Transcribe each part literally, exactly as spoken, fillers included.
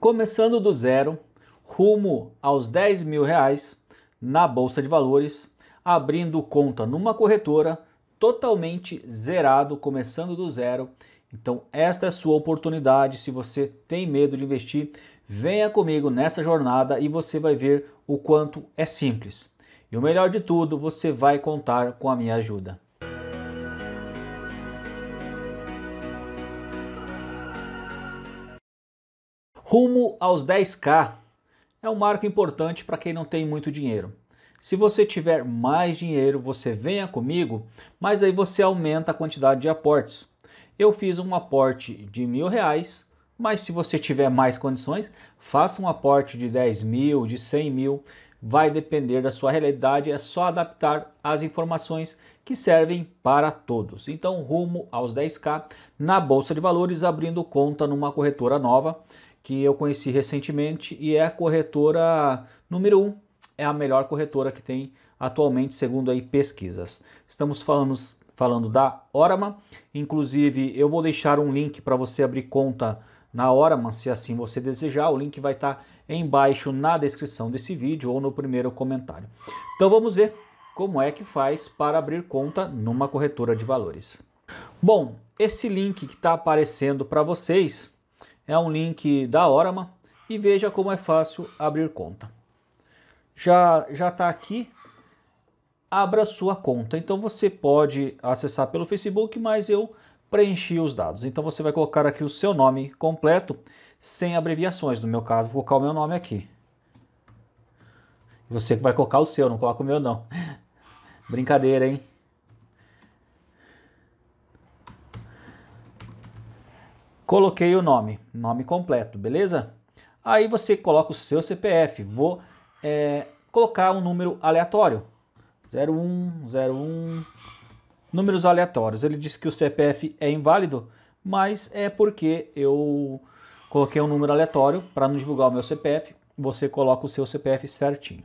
começando do zero, rumo aos dez mil reais na Bolsa de Valores, abrindo conta numa corretora, totalmente zerado, começando do zero. Então esta é a sua oportunidade. Se você tem medo de investir, venha comigo nessa jornada e você vai ver o quanto é simples. E o melhor de tudo, você vai contar com a minha ajuda. Rumo aos dez K é um marco importante para quem não tem muito dinheiro. Se você tiver mais dinheiro, você venha comigo, mas aí você aumenta a quantidade de aportes. Eu fiz um aporte de mil reais, mas se você tiver mais condições, faça um aporte de dez mil, de cem mil, vai depender da sua realidade, é só adaptar as informações que servem para todos. Então, rumo aos dez K na Bolsa de Valores, abrindo conta numa corretora nova, que eu conheci recentemente e é a corretora número um, é a melhor corretora que tem atualmente, segundo aí pesquisas. Estamos falando, falando da Órama, inclusive eu vou deixar um link para você abrir conta na Órama, se assim você desejar. O link vai estar tá embaixo na descrição desse vídeo ou no primeiro comentário. Então vamos ver como é que faz para abrir conta numa corretora de valores. Bom, esse link que está aparecendo para vocês é um link da Órama e veja como é fácil abrir conta. Já já tá aqui, abra sua conta. Então você pode acessar pelo Facebook, mas eu preenchi os dados. Então você vai colocar aqui o seu nome completo, sem abreviações. No meu caso, vou colocar o meu nome aqui. Você vai colocar o seu, não coloca o meu não. Brincadeira, hein? Coloquei o nome, nome completo, beleza? Aí você coloca o seu C P F, vou é, colocar um número aleatório, zero um, zero um, números aleatórios. Ele disse que o C P F é inválido, mas é porque eu coloquei um número aleatório para não divulgar o meu C P F, você coloca o seu C P F certinho.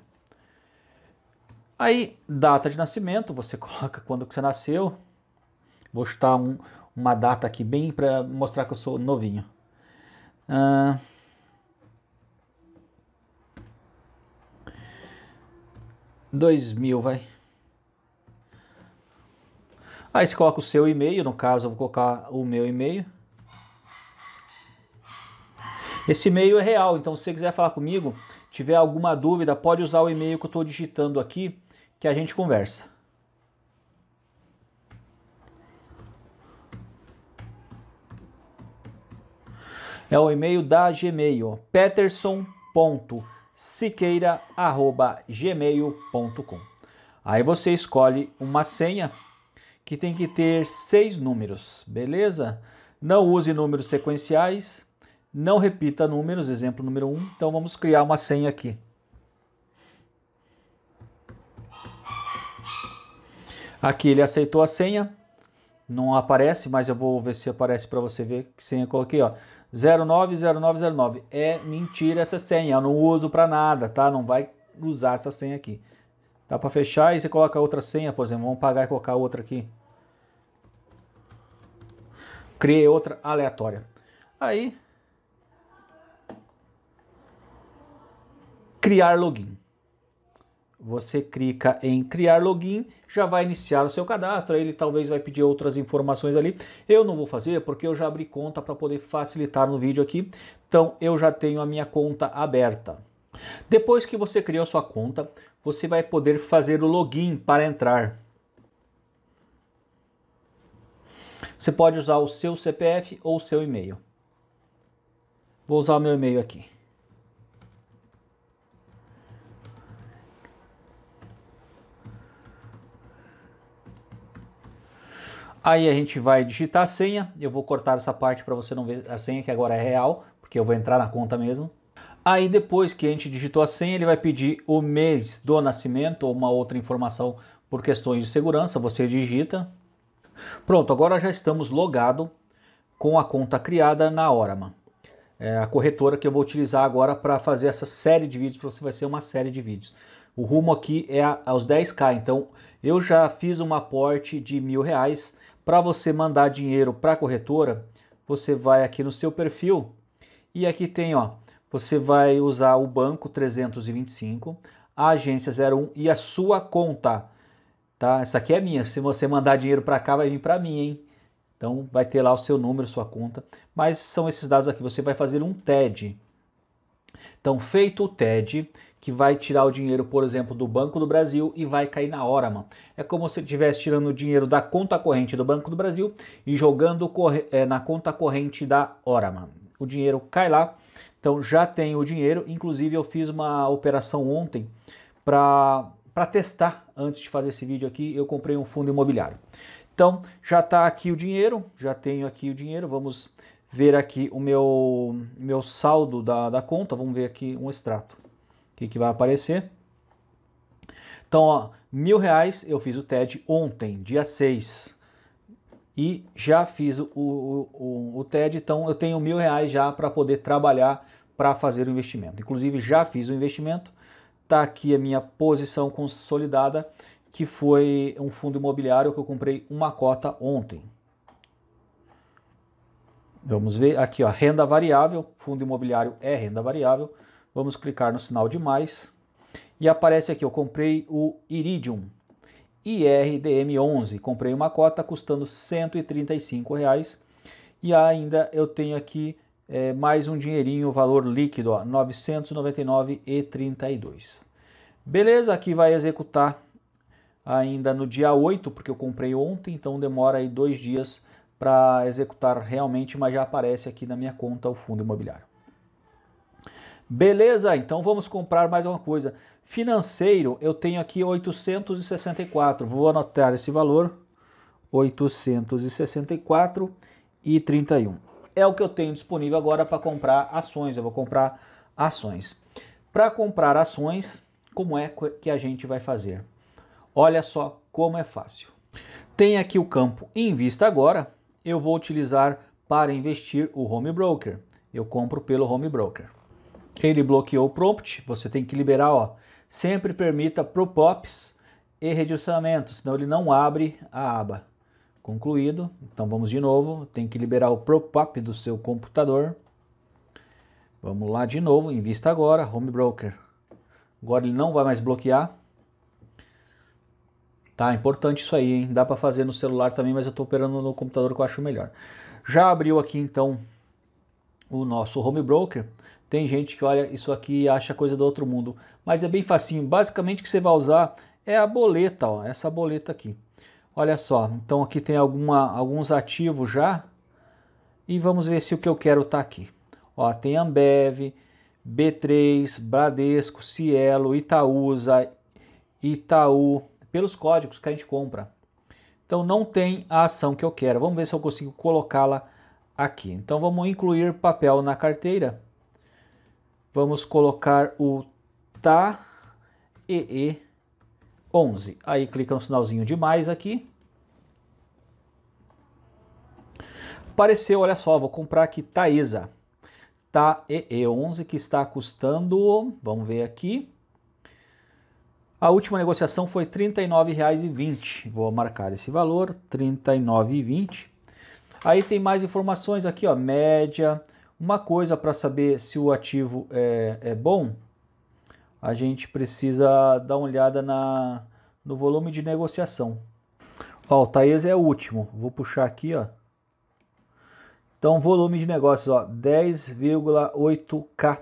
Aí, data de nascimento, você coloca quando que você nasceu. Vou chutar um, uma data aqui bem para mostrar que eu sou novinho. Ah, dois mil, vai. Aí você coloca o seu e-mail, no caso eu vou colocar o meu e-mail. Esse e-mail é real, então se você quiser falar comigo, tiver alguma dúvida, pode usar o e-mail que eu estou digitando aqui, que a gente conversa. É o e-mail da Gmail, peterson ponto siqueira arroba gmail ponto com. Aí você escolhe uma senha que tem que ter seis números, beleza? Não use números sequenciais, não repita números, exemplo número um. Então vamos criar uma senha aqui. Aqui ele aceitou a senha. Não aparece, mas eu vou ver se aparece para você ver que senha eu coloquei, ó. zero nove zero nove zero nove. É mentira essa senha, eu não uso para nada, tá? Não vai usar essa senha aqui. Dá para fechar e você coloca outra senha, por exemplo, vamos pagar e colocar outra aqui. Criei outra aleatória. Aí criar login. Você clica em criar login, já vai iniciar o seu cadastro, aí ele talvez vai pedir outras informações ali. Eu não vou fazer porque eu já abri conta para poder facilitar no vídeo aqui, então eu já tenho a minha conta aberta. Depois que você criou sua conta, você vai poder fazer o login para entrar. Você pode usar o seu C P F ou o seu e-mail. Vou usar o meu e-mail aqui. Aí a gente vai digitar a senha, eu vou cortar essa parte para você não ver a senha, que agora é real, porque eu vou entrar na conta mesmo. Aí depois que a gente digitou a senha, ele vai pedir o mês do nascimento ou uma outra informação por questões de segurança, você digita. Pronto, agora já estamos logado com a conta criada na Órama. É a corretora que eu vou utilizar agora para fazer essa série de vídeos, para você vai ser uma série de vídeos. O rumo aqui é aos dez K, então eu já fiz um aporte de mil reais. Para você mandar dinheiro para a corretora, você vai aqui no seu perfil e aqui tem, ó, você vai usar o banco trezentos e vinte e cinco, a agência zero um e a sua conta, tá? Essa aqui é minha, se você mandar dinheiro para cá vai vir para mim, hein? Então vai ter lá o seu número, sua conta, mas são esses dados aqui, você vai fazer um T E D. Então feito o T E D, que vai tirar o dinheiro, por exemplo, do Banco do Brasil e vai cair na Órama. É como se estivesse tirando o dinheiro da conta corrente do Banco do Brasil e jogando na conta corrente da Órama. O dinheiro cai lá, então já tem o dinheiro. Inclusive eu fiz uma operação ontem para para testar, antes de fazer esse vídeo aqui, eu comprei um fundo imobiliário. Então já está aqui o dinheiro, já tenho aqui o dinheiro, vamos ver aqui o meu, meu saldo da, da conta, vamos ver aqui um extrato. O que, que vai aparecer? Então, ó, mil reais eu fiz o T E D ontem, dia seis. E já fiz o, o, o, o T E D, então eu tenho mil reais já para poder trabalhar para fazer o investimento. Inclusive, já fiz o investimento. Está aqui a minha posição consolidada, que foi um fundo imobiliário que eu comprei uma cota ontem. Vamos ver aqui, ó, renda variável, fundo imobiliário é renda variável. Vamos clicar no sinal de mais e aparece aqui, eu comprei o Iridium I R D M onze, comprei uma cota custando cento e trinta e cinco reais e ainda eu tenho aqui é, mais um dinheirinho, valor líquido, ó, novecentos e noventa e nove reais e trinta e dois centavos. Beleza, aqui vai executar ainda no dia oito, porque eu comprei ontem, então demora aí dois dias para executar realmente, mas já aparece aqui na minha conta o fundo imobiliário. Beleza, então vamos comprar mais uma coisa. Financeiro, eu tenho aqui oitocentos e sessenta e quatro, vou anotar esse valor, oitocentos e sessenta e quatro e trinta e um. É o que eu tenho disponível agora para comprar ações, eu vou comprar ações. Para comprar ações, como é que a gente vai fazer? Olha só como é fácil. Tem aqui o campo Invista Agora, eu vou utilizar para investir o Home Broker. Eu compro pelo Home Broker. Ele bloqueou o prompt, você tem que liberar, ó, sempre permita pop-ups e redirecionamento, senão ele não abre a aba. Concluído, então vamos de novo, tem que liberar o pop-up do seu computador. Vamos lá de novo, Invista Agora, Home Broker. Agora ele não vai mais bloquear. Tá, importante isso aí, hein? Dá para fazer no celular também, mas eu estou operando no computador que eu acho melhor. Já abriu aqui então o nosso Home Broker. Tem gente que olha isso aqui e acha coisa do outro mundo, mas é bem facinho. Basicamente o que você vai usar é a boleta, ó, essa boleta aqui. Olha só, então aqui tem alguma, alguns ativos já e vamos ver se o que eu quero tá aqui. Ó, tem Ambev, B três, Bradesco, Cielo, Itaúsa, Itaú, pelos códigos que a gente compra. Então não tem a ação que eu quero. Vamos ver se eu consigo colocá-la aqui. Então vamos incluir papel na carteira. Vamos colocar o T A E E onze. Aí clica no sinalzinho de mais aqui. Apareceu, olha só, vou comprar aqui TAESA. T A E E onze, que está custando, vamos ver aqui. A última negociação foi trinta e nove reais e vinte centavos. Vou marcar esse valor, trinta e nove reais e vinte centavos. Aí tem mais informações aqui, ó, média. Uma coisa para saber se o ativo é, é bom, a gente precisa dar uma olhada na, no volume de negociação. Ó, o Taesa é o último, vou puxar aqui, ó. Então, volume de negócios, ó, dez vírgula oito K,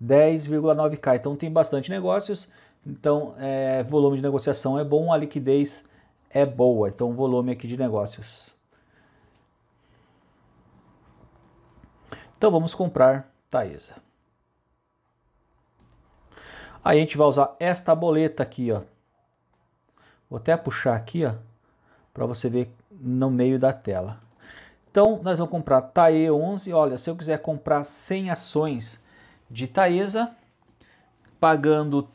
dez vírgula nove K. Então, tem bastante negócios, então, é, volume de negociação é bom, a liquidez é boa. Então, volume aqui de negócios. Então vamos comprar Taesa. Aí a gente vai usar esta boleta aqui, ó. Vou até puxar aqui, ó, para você ver no meio da tela. Então nós vamos comprar T A E onze. Olha, se eu quiser comprar cem ações de Taesa, pagando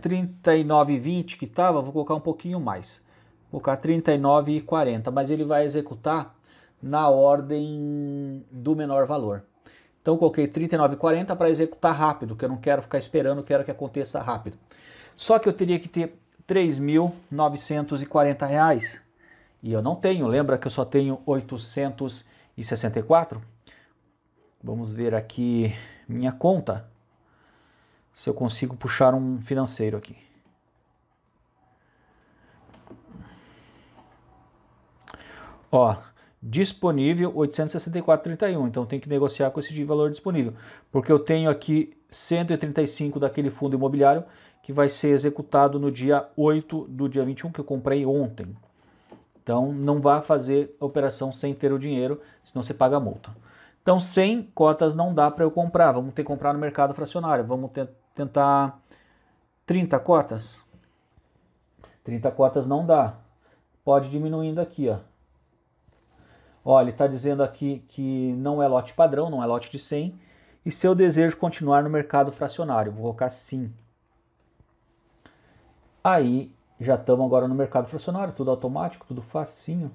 trinta e nove reais e vinte centavos que estava, vou colocar um pouquinho mais. Vou colocar trinta e nove reais e quarenta centavos, mas ele vai executar na ordem do menor valor. Então eu coloquei trinta e nove reais e quarenta centavos para executar rápido, que eu não quero ficar esperando, quero que aconteça rápido. Só que eu teria que ter três mil novecentos e quarenta reais e eu não tenho, lembra que eu só tenho oitocentos e sessenta e quatro? Vamos ver aqui minha conta, se eu consigo puxar um financeiro aqui. Ó, disponível oitocentos e sessenta e quatro vírgula trinta e um, então tem que negociar com esse de valor disponível, porque eu tenho aqui cento e trinta e cinco daquele fundo imobiliário que vai ser executado no dia oito do dia vinte e um, que eu comprei ontem. Então não vá fazer a operação sem ter o dinheiro, senão você paga a multa. Então sem cotas não dá para eu comprar, vamos ter que comprar no mercado fracionário, vamos te tentar trinta cotas. trinta cotas não dá, pode diminuindo aqui, ó. Ó, ele está dizendo aqui que não é lote padrão, não é lote de cem. E se eu desejo continuar no mercado fracionário, vou colocar sim. Aí, já estamos agora no mercado fracionário, tudo automático, tudo facinho.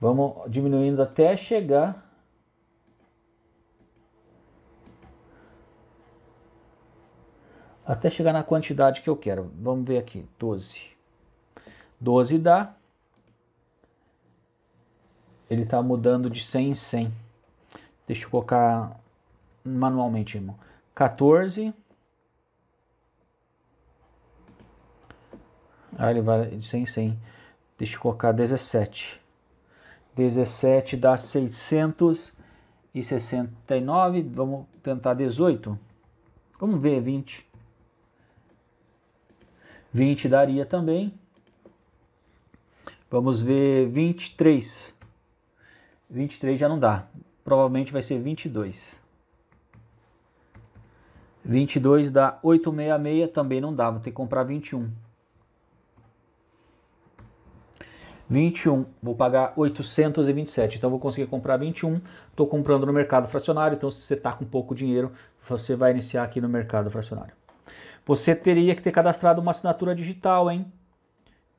Vamos diminuindo até chegar... Até chegar na quantidade que eu quero. Vamos ver aqui, doze. doze dá... Ele está mudando de cem em cem. Deixa eu colocar manualmente, irmão. quatorze. Ah, ele vai de cem em cem. Deixa eu colocar dezessete. dezessete dá seiscentos e sessenta e nove. Vamos tentar dezoito. Vamos ver, vinte. vinte daria também. Vamos ver, vinte e três. vinte e três já não dá, provavelmente vai ser vinte e dois. vinte e dois dá oitocentos e sessenta e seis, também não dá, vou ter que comprar vinte e um. vinte e um, vou pagar oitocentos e vinte e sete, então vou conseguir comprar vinte e um. Estou comprando no mercado fracionário, então se você está com pouco dinheiro, você vai iniciar aqui no mercado fracionário. Você teria que ter cadastrado uma assinatura digital, hein?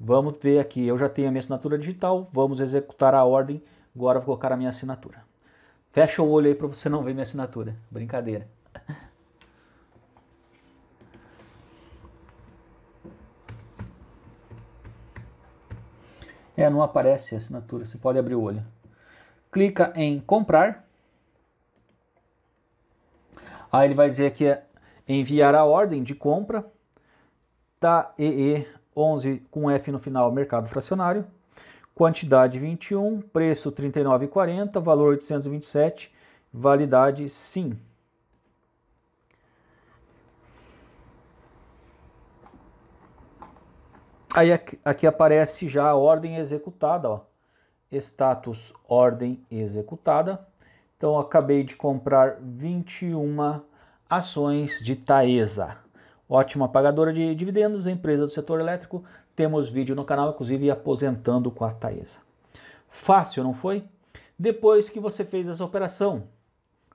Vamos ver aqui, eu já tenho a minha assinatura digital, vamos executar a ordem. Agora vou colocar a minha assinatura. Fecha o olho aí para você não ver minha assinatura. Brincadeira. É, não aparece a assinatura. Você pode abrir o olho. Clica em comprar. Aí ele vai dizer que é enviar a ordem de compra. T A E E onze com F no final, mercado fracionário. Quantidade vinte e um, preço trinta e nove reais e quarenta centavos, valor oitocentos e vinte e sete, validade sim. Aí aqui, aqui aparece já a ordem executada, ó. Status ordem executada. Então eu acabei de comprar vinte e uma ações de Taesa. Ótima pagadora de dividendos, empresa do setor elétrico. Temos vídeo no canal, inclusive aposentando com a Taesa. Fácil, não foi? Depois que você fez essa operação,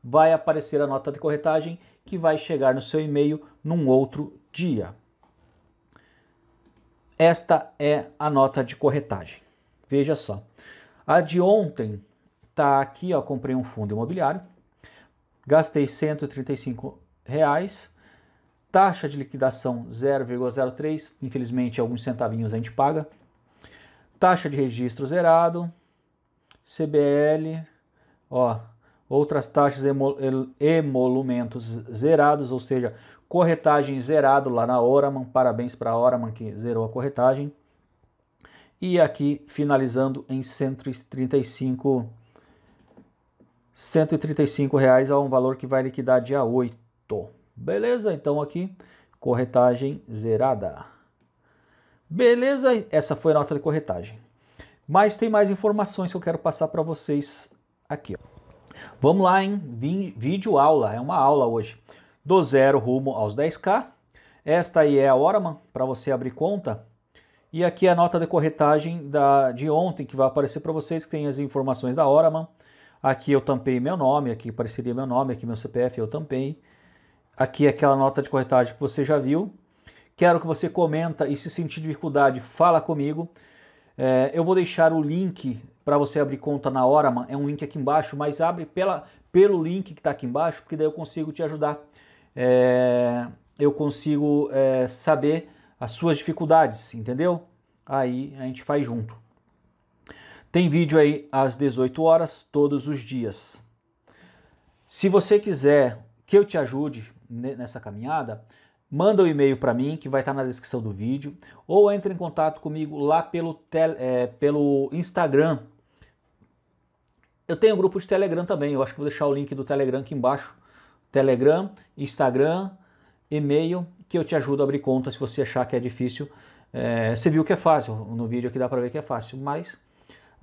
vai aparecer a nota de corretagem que vai chegar no seu e-mail num outro dia. Esta é a nota de corretagem. Veja só. A de ontem tá aqui, ó, comprei um fundo imobiliário, gastei cento e trinta e cinco reais. Taxa de liquidação zero vírgula zero três, infelizmente alguns centavinhos a gente paga. Taxa de registro zerado, C B L, ó, outras taxas, emolumentos zerados, ou seja, corretagem zerado lá na Órama, parabéns para a Órama que zerou a corretagem. E aqui finalizando em cento e trinta e cinco reais, a um valor que vai liquidar dia oito. Beleza? Então aqui, corretagem zerada. Beleza? Essa foi a nota de corretagem. Mas tem mais informações que eu quero passar para vocês aqui. Ó. Vamos lá, hein? Vídeo aula, é uma aula hoje. Do zero rumo aos dez K. Esta aí é a Órama, para você abrir conta. E aqui a nota de corretagem da, de ontem, que vai aparecer para vocês, que tem as informações da Órama. Aqui eu tampei meu nome, aqui apareceria meu nome, aqui meu C P F eu tampei. Aqui aquela nota de corretagem que você já viu. Quero que você comenta e se sentir dificuldade, fala comigo. É, eu vou deixar o link para você abrir conta na Órama, é um link aqui embaixo, mas abre pela, pelo link que está aqui embaixo, porque daí eu consigo te ajudar. É, eu consigo é, saber as suas dificuldades, entendeu? Aí a gente faz junto. Tem vídeo aí às dezoito horas, todos os dias. Se você quiser que eu te ajude nessa caminhada, manda um e-mail para mim, que vai estar na descrição do vídeo, ou entre em contato comigo lá pelo, tele, é, pelo Instagram. Eu tenho um grupo de Telegram também, eu acho que vou deixar o link do Telegram aqui embaixo. Telegram, Instagram, e-mail, que eu te ajudo a abrir conta se você achar que é difícil. É, você viu que é fácil, no vídeo aqui dá para ver que é fácil, mas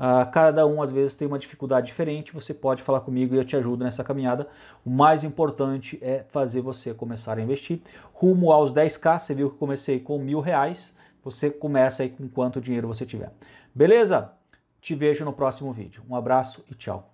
ah, cada um às vezes tem uma dificuldade diferente, você pode falar comigo e eu te ajudo nessa caminhada. O mais importante é fazer você começar a investir. Rumo aos dez K, você viu que eu comecei com mil reais, você começa aí com quanto dinheiro você tiver. Beleza? Te vejo no próximo vídeo. Um abraço e tchau.